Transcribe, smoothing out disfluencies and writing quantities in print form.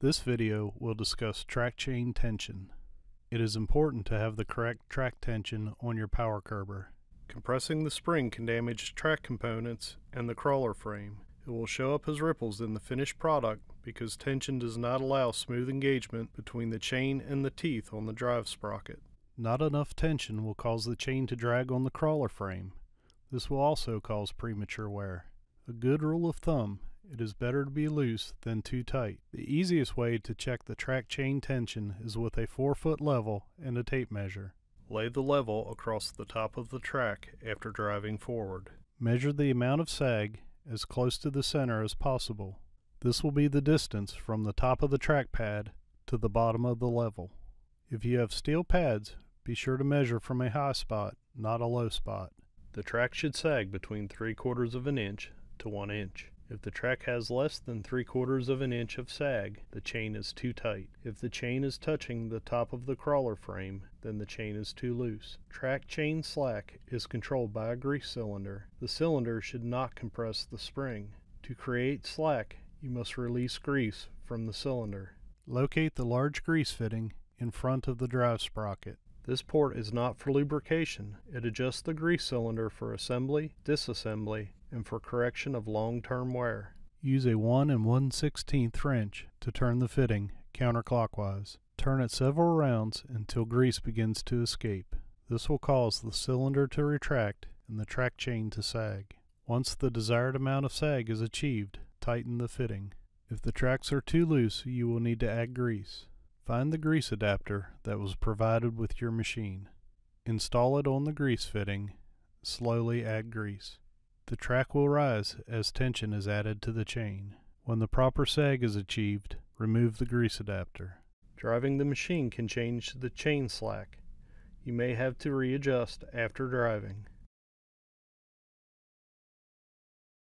This video will discuss track chain tension. It is important to have the correct track tension on your power curber. Compressing the spring can damage track components and the crawler frame. It will show up as ripples in the finished product because tension does not allow smooth engagement between the chain and the teeth on the drive sprocket. Not enough tension will cause the chain to drag on the crawler frame. This will also cause premature wear. A good rule of thumb: it is better to be loose than too tight. The easiest way to check the track chain tension is with a 4-foot level and a tape measure. Lay the level across the top of the track after driving forward. Measure the amount of sag as close to the center as possible. This will be the distance from the top of the track pad to the bottom of the level. If you have steel pads, be sure to measure from a high spot, not a low spot. The track should sag between 3/4 of an inch to 1 inch. If the track has less than 3/4 of an inch of sag, the chain is too tight. If the chain is touching the top of the crawler frame, then the chain is too loose. Track chain slack is controlled by a grease cylinder. The cylinder should not compress the spring. To create slack, you must release grease from the cylinder. Locate the large grease fitting in front of the drive sprocket. This port is not for lubrication. It adjusts the grease cylinder for assembly, disassembly, and for correction of long-term wear. Use a 1 1/16 wrench to turn the fitting counterclockwise. Turn it several rounds until grease begins to escape. This will cause the cylinder to retract and the track chain to sag. Once the desired amount of sag is achieved, tighten the fitting. If the tracks are too loose, you will need to add grease. Find the grease adapter that was provided with your machine. Install it on the grease fitting. Slowly add grease. The track will rise as tension is added to the chain. When the proper sag is achieved, remove the grease adapter. Driving the machine can change the chain slack. You may have to readjust after driving.